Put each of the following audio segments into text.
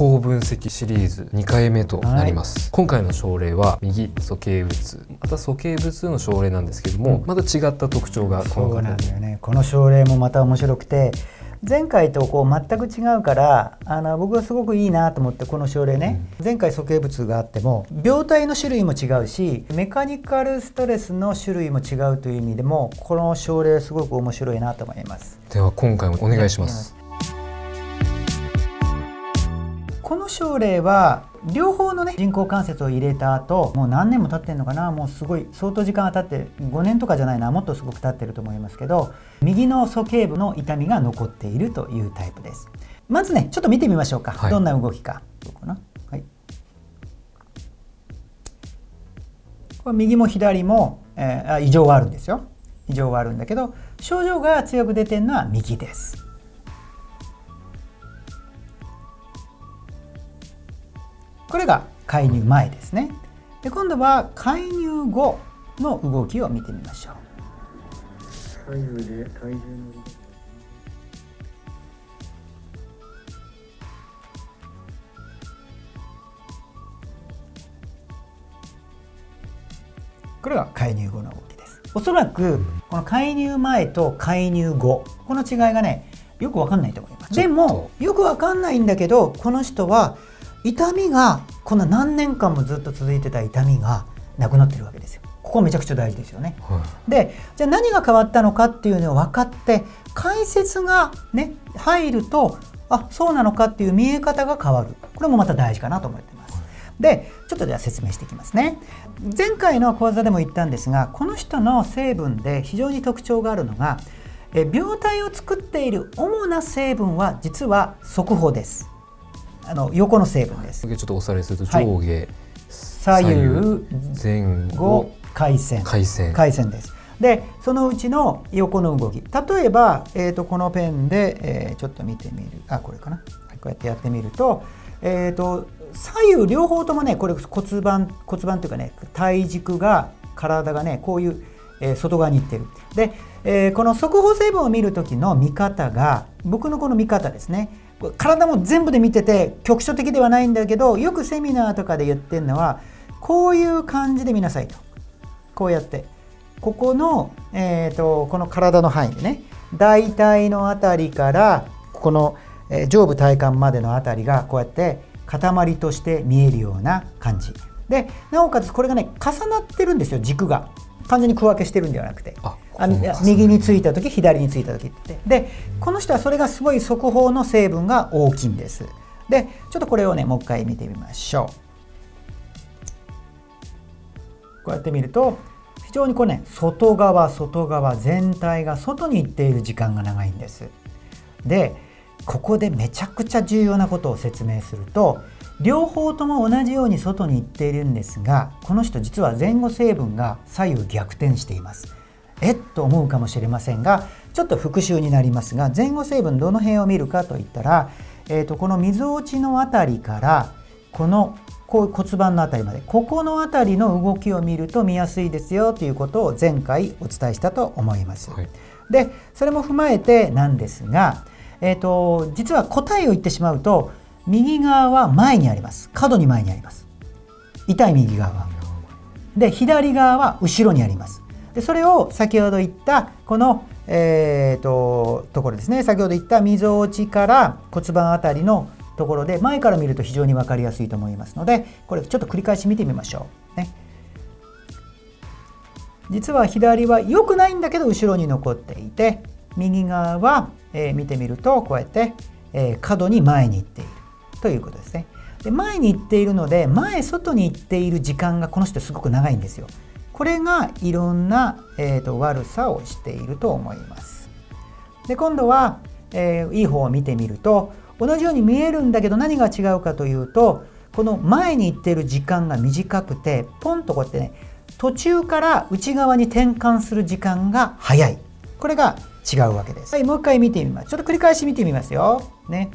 光分析シリーズ2回目となります、はい、今回の症例は右鼠径部痛、また鼠径部痛の症例なんですけども、うん、また違った特徴がこの方に。そうなんだよね。この症例もまた面白くて、前回とこう全く違うから、僕はすごくいいなと思って、この症例ね、うん、前回鼠径部痛があっても病態の種類も違うし、メカニカルストレスの種類も違うという意味でも、この症例すごく面白いなと思います。では今回もお願いします。この症例は両方のね、人工関節を入れた後、もう何年も経ってるのかな、もうすごい相当時間が経って、5年とかじゃないな、もっとすごく経ってると思いますけど、右の鼠径部の痛みが残っているというタイプです。まずね、ちょっと見てみましょうか、はい、どんな動きか。どうかな、はい、これ右も左も、異常はあるんですよ。異常はあるんだけど、症状が強く出てるのは右です。これが介入前ですね。で、今度は介入後の動きを見てみましょう。これが介入後の動きです。おそらくこの介入前と介入後、この違いがね、よくわかんないと思います。でもよくわかんないんだけど、この人は痛みが、こんな何年間もずっと続いてた痛みがなくなってるわけですよ。ここめちゃくちゃ大事ですよね。はい、で、じゃあ何が変わったのかっていうのを分かって、解説がね入ると、あ、そうなのかっていう見え方が変わる。これもまた大事かなと思ってます。はい、で、ちょっとじゃあ説明していきますね。前回の講座でも言ったんですが、この人の成分で非常に特徴があるのが、病態を作っている主な成分は実は側方です。横の成分です。ちょっとおさらいすると、上下、はい、左右、前後、回線です。で、そのうちの横の動き、例えば、このペンで、ちょっと見てみる、これかな、はい、こうやってやってみると、左右両方ともね、これ骨盤というかね、体軸が、体がね、こういう、外側にいってる。で、この側方成分を見る時の見方が、僕のこの見方ですね。体も全部で見てて局所的ではないんだけど、よくセミナーとかで言ってるのは、こういう感じで見なさいと。こうやってここの、この体の範囲でね、大腿のあたりからここの、上部体幹までのあたりがこうやって塊として見えるような感じで、なおかつこれがね重なってるんですよ。軸が完全に区分けしてるんではなくて、右についた時、左についた時って。で、この人はそれがすごい側方の成分が大きいんです。で、ちょっとこれをねもう一回見てみましょう。こうやって見ると、非常にこうね、外側全体が外に行っている時間が長いんです。で、ここでめちゃくちゃ重要なことを説明すると、両方とも同じように外に行っているんですが、この人実は前後成分が左右逆転しています。えっと思うかもしれませんが、ちょっと復習になりますが、前後成分どの辺を見るかといったら、このみぞおちのあたりからこの骨盤のあたりまで、ここのあたりの動きを見ると見やすいですよということを前回お伝えしたと思います。はい、で、それも踏まえてなんですが、実は答えを言ってしまうと、右側は前にあります。角に前にあります。痛い右側は。で、左側は後ろにあります。で、それを先ほど言ったこの、ところですね。先ほど言ったみぞおちから骨盤あたりのところで前から見ると非常に分かりやすいと思いますので、これちょっと繰り返し見てみましょうね。実は左は良くないんだけど後ろに残っていて、右側は、見てみるとこうやって、角に前に行っているということですね。で、前に行っているので、前外に行っている時間がこの人すごく長いんですよ。これがいろんな、悪さをしていると思います。で、今度は、いい方を見てみると、同じように見えるんだけど何が違うかというと、この前に行っている時間が短くて、ポンとこうやってね、途中から内側に転換する時間が早い。これが違うわけです。はい、もう一回見てみます。ちょっと繰り返し見てみますよ。ね。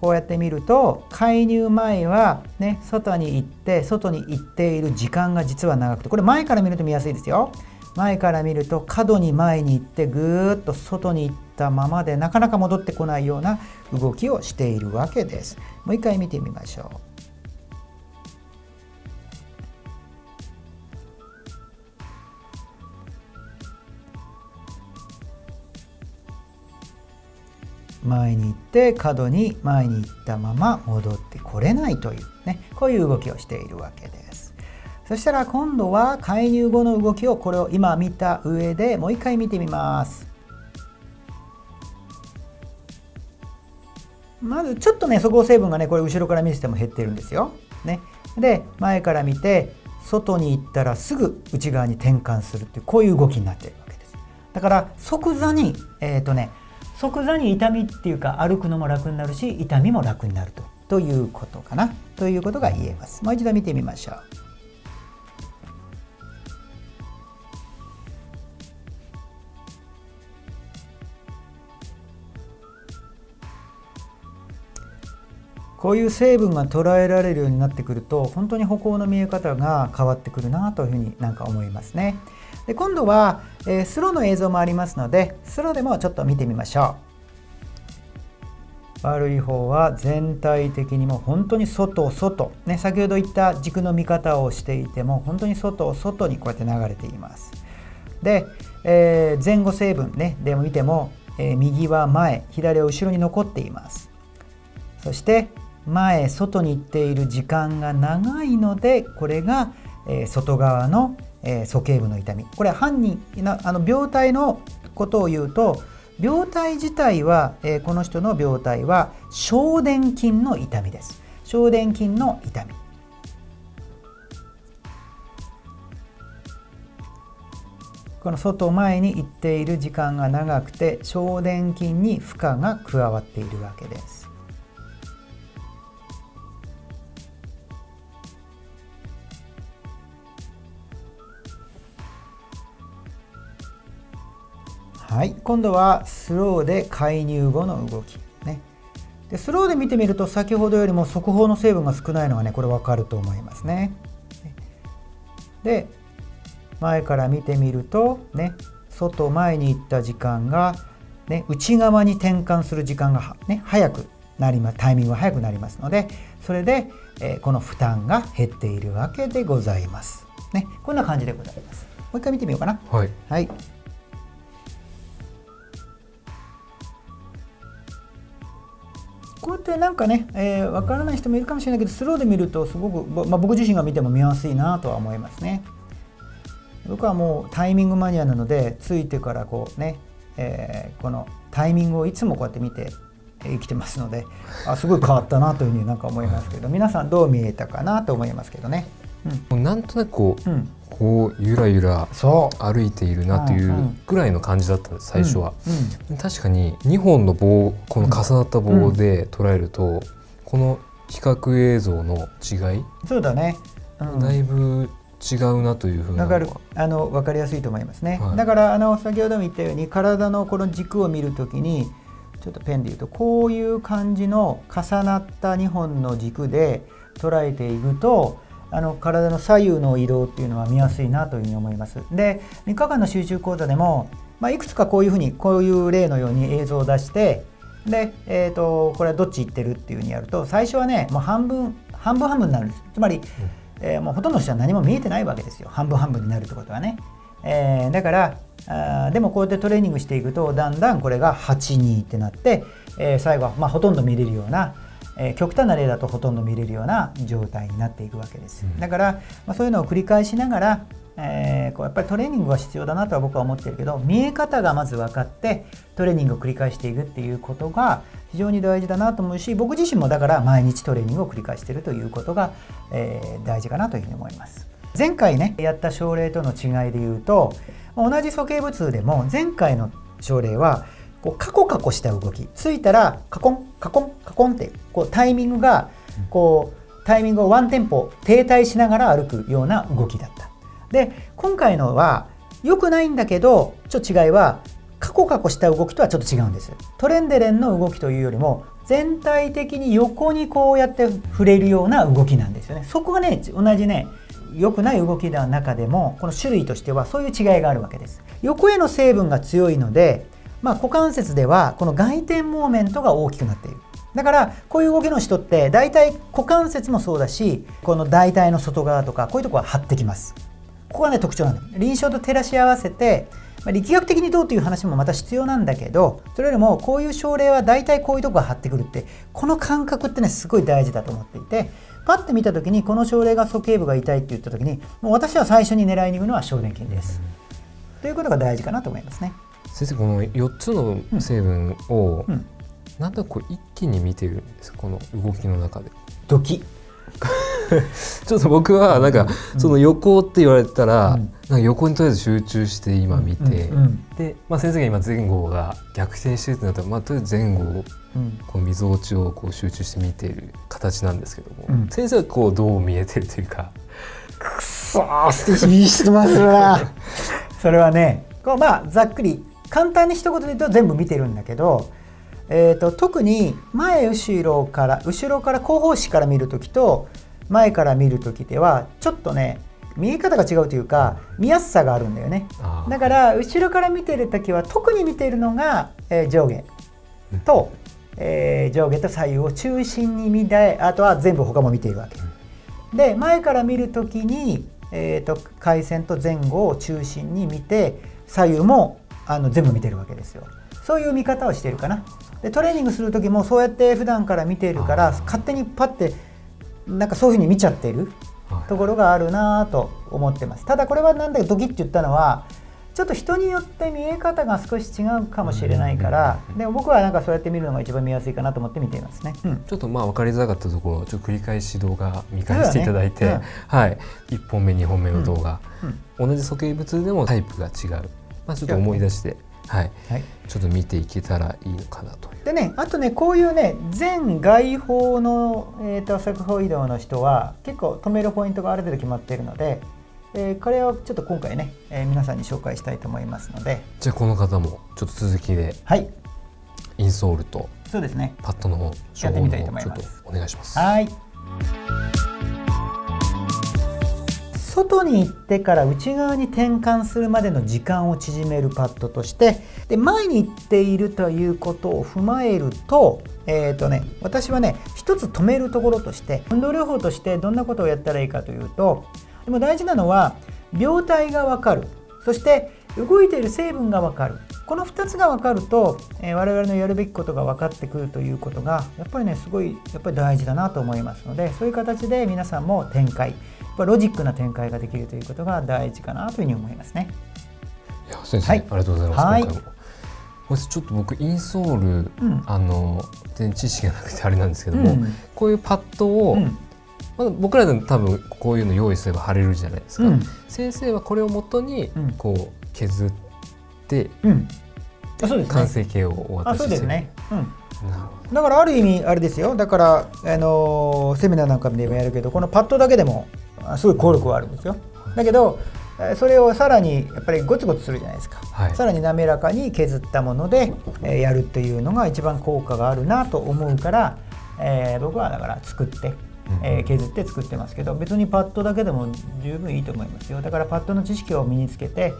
こうやって見ると、介入前はね、外に行っている時間が実は長くて、これ前から見ると見やすいですよ。前から見ると角に前に行ってぐーっと外に行ったままでなかなか戻ってこないような動きをしているわけです。もう一回見てみましょう。前に行って角に前に行ったまま戻ってこれないというね、こういう動きをしているわけです。そしたら今度は介入後の動きを、これを今見た上でもう一回見てみます。まずちょっとね、粗合成分がね、これ後ろから見せても減ってるんですよ、ね、で前から見て外に行ったらすぐ内側に転換するっていう、こういう動きになっているわけです。だから即座に即座に痛みっていうか、歩くのも楽になるし痛みも楽になるということかな、ということが言えます。もう一度見てみましょう。こういう成分が捉えられるようになってくると、本当に歩行の見え方が変わってくるなというふうになんか思いますね。で今度は、スローの映像もありますので、スローでもちょっと見てみましょう。悪い方は全体的にもう本当に外、ね、先ほど言った軸の見方をしていても本当に外にこうやって流れています。で、前後成分、ね、でも見ても、右は前、左は後ろに残っています。そして前、外に行っている時間が長いので、これが、外側の鼠径部の痛み、これは犯人の病態のことを言うと、病態自体は、この人の病態は小臀筋の痛みです。小臀筋の痛み、この外前に行っている時間が長くて小臀筋に負荷が加わっているわけです。はい、今度はスローで介入後の動き、ね、でスローで見てみると先ほどよりも速報の成分が少ないのがね、これ分かると思いますね。で前から見てみると、ね、外前に行った時間が、ね、内側に転換する時間が、ね、早くなります。タイミングが早くなりますので、それで、この負担が減っているわけでございます、ね、こんな感じでございます。もう一回見てみようかな。はい、はい、こうやってなんかね、わからない人もいるかもしれないけど、スローで見るとすごく、僕自身が見ても見やすいなとは思いますね。僕はもうタイミングマニアなので、ついてからこうね、このタイミングをいつもこうやって見て生きてますので、すごい変わったなというふうになんか思いますけど、皆さんどう見えたかなと思いますけどね。うん、なんとなくこうゆらゆら歩いているなというぐらいの感じだったんです、最初は。確かに2本の棒、この重なった棒で捉えるとこの比較映像の違い、そうだね、だいぶ違うなというふうなのは分かりやすいと思いますね。だから先ほども言ったように、体のこの軸を見るときに、ちょっとペンで言うとこういう感じの重なった2本の軸で捉えていくと、体の左右の移動っていうのは見やすいなというふうに思います。で、3日間の集中講座でも、いくつかこういうふうに、こういう例のように映像を出して、で、これはどっち行ってるっていうふうにやると、最初はね、もう半分になるんです。つまり、もうほとんどの人は何も見えてないわけですよ。半分になるってことはね。だからでもこうやってトレーニングしていくと、だんだんこれが8、2ってなって、最後はほとんど見れるような。極端な例だとほとんど見れるような状態になっていくわけです。だから、そういうのを繰り返しながら、こうやっぱりトレーニングは必要だなとは僕は思ってるけど、見え方がまず分かってトレーニングを繰り返していくっていうことが非常に大事だなと思うし、僕自身もだから毎日トレーニングを繰り返しているということが、大事かなというふうに思います。前回ねやった症例との違いで言うと、同じ鼠径部痛でも前回の症例はこうカコカコした動き、ついたらカコンカコンカコンってこうタイミングをワンテンポ停滞しながら歩くような動きだった。で今回のは良くないんだけど、ちょっと違いはカコカコした動きとはちょっと違うんです。トレンデレンの動きというよりも、全体的に横にこうやって触れるような動きなんですよね。そこがね、同じね良くない動きの中でもこの種類としてはそういう違いがあるわけです。横への成分が強いので、股関節ではこの外転モーメントが大きくなっている。だからこういう動きの人って大体股関節もそうだし、この大腿の外側とかこういうとこは張ってきます。ここがね特徴なんです。臨床と照らし合わせて、力学的にどうという話もまた必要なんだけど、それよりもこういう症例は大体こういうとこが張ってくるって、この感覚ってねすごい大事だと思っていて、パッて見た時にこの症例が鼠径部が痛いって言った時にもう私は最初に狙いに行くのは小臀筋です、ということが大事かなと思いますね。先生、この4つの成分を、なんだこう一気に見てるんですか、この動きの中で。ドキちょっと僕はなんかその横って言われたら、なんか横にとりあえず集中して今見て、で、先生が今前後が逆転してるってなったら、とりあえず前後をこうみぞおちをこう集中して見ている形なんですけども、先生はこうどう見えてるというか。くそー、いい質問するなそれはね、ざっくり簡単に一言で言うと全部見てるんだけど、特に後ろから後方視から見る時と前から見る時ではちょっとね見え方が違うというか、見やすさがあるんだよね。だから後ろから見てる時は特に見ているのが、上下と左右を中心に見て、あとは全部他も見ているわけで、前から見る時に、回線と前後を中心に見て左右も全部見てるわけですよ。そういう見方をしてるかな。でトレーニングする時もそうやって普段から見ているから、勝手にパッてなんかそういうふうに見ちゃってるところがあるなと思ってます。ただこれはなんだかドキッて言ったのはちょっと人によって見え方が少し違うかもしれないから、でも僕はなんかそうやって見るのが一番見やすいかなと思って見ていますね。ちょっと分かりづらかったところを繰り返し動画見返していただいて、1本目2本目の動画、同じ鼠径部痛でもタイプが違う、ちょっと思い出して。ちょっと見ていけたらいいのかなという。でね、あとねこういうね全外方の、側方移動の人は結構止めるポイントがある程度決まっているので、これをちょっと今回ね、皆さんに紹介したいと思いますので、じゃあこの方もちょっと続きで、インソールとパッドの方、処方の方ちょっとお願いします。外に行ってから内側に転換するまでの時間を縮めるパッドとして、で前に行っているということを踏まえると、私はね一つ止めるところとして運動療法としてどんなことをやったらいいかというと、でも大事なのは病態が分かる、そして動いている成分が分かる、この2つが分かると、我々のやるべきことが分かってくるということがやっぱりねすごい大事だなと思いますので、そういう形で皆さんも展開、ロジックな展開ができるということが大事かなというふうに思いますね。いや先生、ありがとうございます。今回もこれちょっと僕インソール、全然知識がなくてあれなんですけども、こういうパッドを、僕らでも多分こういうの用意すれば貼れるじゃないですか。先生はこれをもとにこう削って、完成形をお渡ししてる。そうですね。だからある意味あれですよ。だからセミナーなんかでもやるけど、このパッドだけでもすごい効力はあるんですよ。だけどそれをさらにやっぱりゴツゴツするじゃないですか、さらに滑らかに削ったものでやるというのが一番効果があるなと思うから、僕はだから作って、削って作ってますけど、別にパッドだけでも十分いいと思いますよ。だからパッドの知識を身につけて、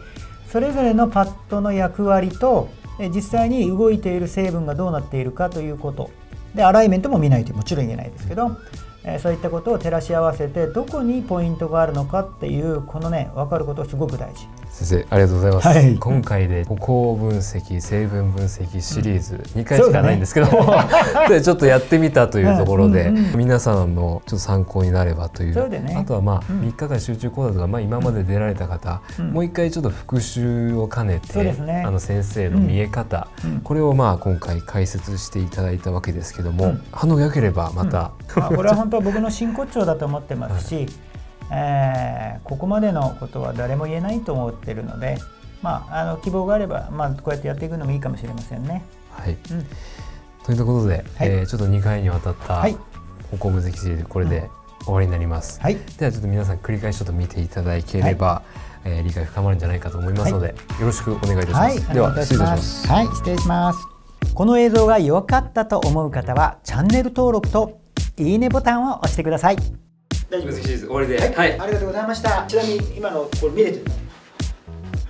それぞれのパッドの役割と実際に動いている成分がどうなっているかということで、アライメントも見ないともちろんいけないですけど、そういったことを照らし合わせてどこにポイントがあるのかっていう、このね分かることすごく大事。先生ありがとうございます、今回で歩行分析成分分析シリーズ2回しかないんですけども、でちょっとやってみたというところで、皆さんのちょっと参考になればという。あとは3日間集中講座とか、今まで出られた方、もう一回ちょっと復習を兼ねて、先生の見え方、これを今回解説していただいたわけですけども、反応が良ければまた、これは本当僕の真骨頂だと思ってますし、ここまでのことは誰も言えないと思っているので、希望があれば、こうやってやっていくのもいいかもしれませんね。ということで、ちょっと2回にわたった歩行分析シリーズ、これで終わりになります。ではちょっと皆さん繰り返しちょっと見ていただければ、理解深まるんじゃないかと思いますので、よろしくお願いいたします。では失礼いたします。失礼します。この映像が良かったと思う方はチャンネル登録といいねボタンを押してください。大丈夫です。難しいです。終わりで。はい。ありがとうございました。ちなみに今のこれ見れてる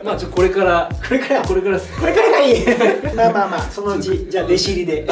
の？まあこれからがいい。まあそのうちじゃあ弟子入りで。